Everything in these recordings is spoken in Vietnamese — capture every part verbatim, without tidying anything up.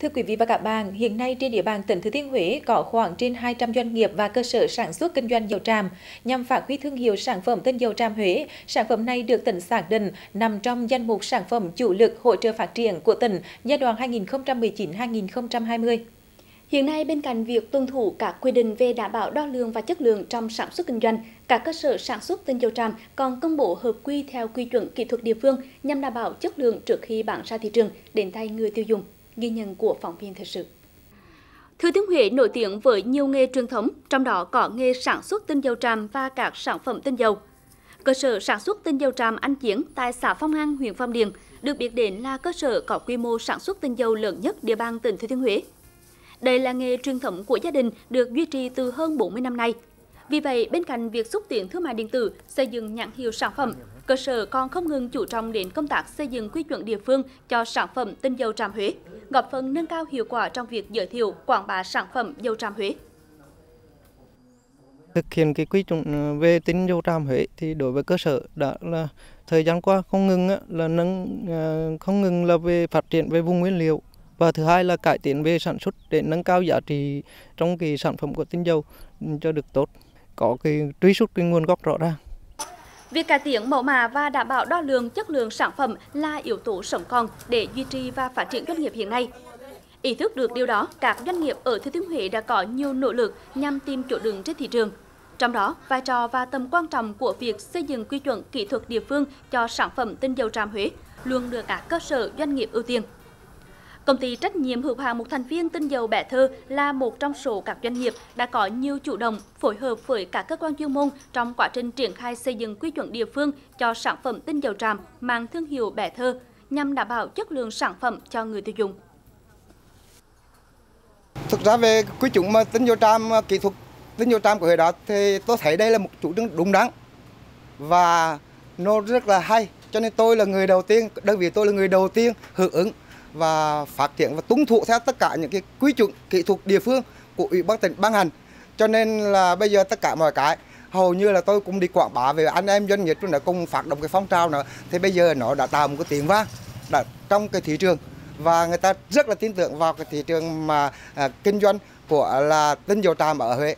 Thưa quý vị và các bạn, hiện nay trên địa bàn tỉnh Thừa Thiên Huế có khoảng trên hai trăm doanh nghiệp và cơ sở sản xuất kinh doanh dầu tràm. Nhằm phát huy thương hiệu sản phẩm tên dầu tràm Huế, sản phẩm này được tỉnh xác định nằm trong danh mục sản phẩm chủ lực hỗ trợ phát triển của tỉnh giai đoạn hai nghìn không trăm mười chín đến hai nghìn không trăm hai mươi. Hiện nay, bên cạnh việc tuân thủ các quy định về đảm bảo đo lường và chất lượng trong sản xuất kinh doanh, các cơ sở sản xuất tinh dầu tràm còn công bố hợp quy theo quy chuẩn kỹ thuật địa phương nhằm đảm bảo chất lượng trước khi bán ra thị trường đến tay người tiêu dùng. Ghi nhận của phóng viên thời sự. Thừa Thiên Huế nổi tiếng với nhiều nghề truyền thống, trong đó có nghề sản xuất tinh dầu tràm và các sản phẩm tinh dầu. Cơ sở sản xuất tinh dầu tràm Anh Chiến tại xã Phong An, huyện Phong Điền được biết đến là cơ sở có quy mô sản xuất tinh dầu lớn nhất địa bàn tỉnh Thừa Thiên Huế. Đây là nghề truyền thống của gia đình được duy trì từ hơn bốn mươi năm nay. Vì vậy, bên cạnh việc xúc tiến thương mại điện tử, xây dựng nhãn hiệu sản phẩm, cơ sở còn không ngừng chú trọng đến công tác xây dựng quy chuẩn địa phương cho sản phẩm tinh dầu tràm Huế, góp phần nâng cao hiệu quả trong việc giới thiệu, quảng bá sản phẩm dầu tràm Huế. Thực hiện cái quy chuẩn về tinh dầu tràm Huế thì đối với cơ sở đã là thời gian qua không ngừng là nâng không ngừng là về phát triển về vùng nguyên liệu. Và thứ hai là cải tiến về sản xuất để nâng cao giá trị trong cái sản phẩm của tinh dầu cho được tốt, có cái truy xuất cái nguồn gốc rõ ràng. Việc cải tiến mẫu mã và đảm bảo đo lường chất lượng sản phẩm là yếu tố sống còn để duy trì và phát triển doanh nghiệp hiện nay. Ý thức được điều đó, các doanh nghiệp ở Thừa Thiên Huế đã có nhiều nỗ lực nhằm tìm chỗ đứng trên thị trường. Trong đó, vai trò và tầm quan trọng của việc xây dựng quy chuẩn kỹ thuật địa phương cho sản phẩm tinh dầu tràm Huế luôn được các cơ sở doanh nghiệp ưu tiên. Công ty trách nhiệm hữu hạn một thành viên tinh dầu Bé Thơ là một trong số các doanh nghiệp đã có nhiều chủ động phối hợp với các cơ quan chuyên môn trong quá trình triển khai xây dựng quy chuẩn địa phương cho sản phẩm tinh dầu tràm mang thương hiệu Bé Thơ nhằm đảm bảo chất lượng sản phẩm cho người tiêu dùng. Thực ra về quy chuẩn mà tinh dầu tràm kỹ thuật tinh dầu tràm của Huế đó thì tôi thấy đây là một chủ trương đúng đắn và nó rất là hay. Cho nên tôi là người đầu tiên, đơn vị tôi là người đầu tiên hưởng ứng và phát triển và tuân thủ theo tất cả những cái quy chuẩn kỹ thuật địa phương của Ủy ban tỉnh ban hành. Cho nên là bây giờ tất cả mọi cái hầu như là tôi cũng đi quảng bá về anh em doanh nghiệp chúng đã cùng phát động cái phong trào nữa, thì bây giờ nó đã tạo một cái tiếng vang đã trong cái thị trường và người ta rất là tin tưởng vào cái thị trường mà à, kinh doanh của là tinh dầu tràm ở Huế.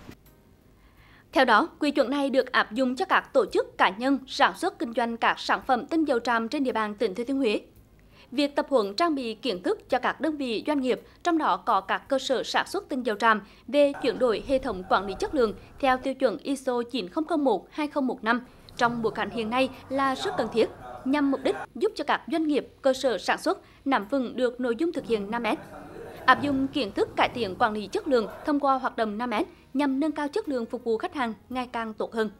Theo đó, quy chuẩn này được áp dụng cho các tổ chức cá nhân sản xuất kinh doanh các sản phẩm tinh dầu tràm trên địa bàn tỉnh Thừa Thiên Huế. Việc tập huấn trang bị kiến thức cho các đơn vị doanh nghiệp, trong đó có các cơ sở sản xuất tinh dầu tràm về chuyển đổi hệ thống quản lý chất lượng theo tiêu chuẩn i ét ô chín không không một hai không một năm trong bối cảnh hiện nay là rất cần thiết, nhằm mục đích giúp cho các doanh nghiệp, cơ sở sản xuất nắm vững được nội dung thực hiện năm S. Áp dụng kiến thức cải thiện quản lý chất lượng thông qua hoạt động năm S nhằm nâng cao chất lượng phục vụ khách hàng ngày càng tốt hơn.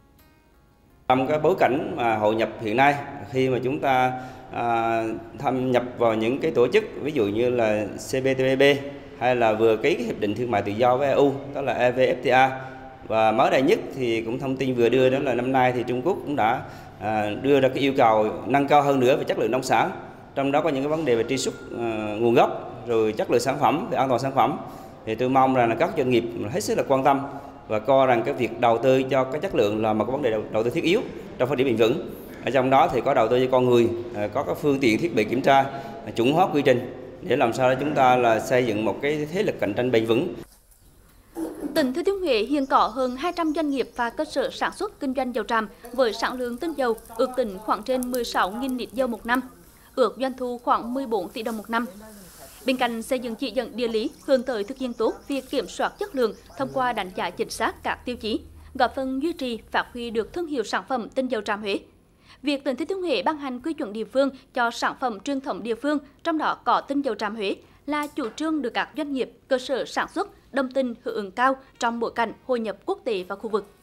Trong cái bối cảnh mà hội nhập hiện nay, khi mà chúng ta à, thâm nhập vào những cái tổ chức ví dụ như là C P T P P hay là vừa ký cái hiệp định thương mại tự do với E U, đó là E V F T A, và mới đây nhất thì cũng thông tin vừa đưa đó là năm nay thì Trung Quốc cũng đã à, đưa ra cái yêu cầu nâng cao hơn nữa về chất lượng nông sản, trong đó có những cái vấn đề về truy xuất à, nguồn gốc, rồi chất lượng sản phẩm, về an toàn sản phẩm. Thì tôi mong rằng là các doanh nghiệp hết sức là quan tâm và coi rằng cái việc đầu tư cho cái chất lượng là một cái vấn đề đầu, đầu tư thiết yếu trong phát triển bền vững. Ở trong đó thì có đầu tư cho con người, có các phương tiện thiết bị kiểm tra, chuẩn hóa quy trình để làm sao chúng ta là xây dựng một cái thế lực cạnh tranh bền vững. Tỉnh Thừa Thiên Huế hiện có hơn hai trăm doanh nghiệp và cơ sở sản xuất kinh doanh dầu tràm với sản lượng tinh dầu ước tính khoảng trên mười sáu nghìn lít dầu một năm, ước doanh thu khoảng mười bốn tỷ đồng một năm. Bên cạnh xây dựng chỉ dẫn địa lý, hướng tới thực hiện tốt việc kiểm soát chất lượng thông qua đánh giá chính xác các tiêu chí, góp phần duy trì phát huy được thương hiệu sản phẩm tinh dầu tràm Huế. Việc tỉnh Thừa Thiên Huế ban hành quy chuẩn địa phương cho sản phẩm truyền thống địa phương, trong đó có tinh dầu tràm Huế, là chủ trương được các doanh nghiệp, cơ sở sản xuất đồng tình hưởng ứng cao trong bối cảnh hội nhập quốc tế và khu vực.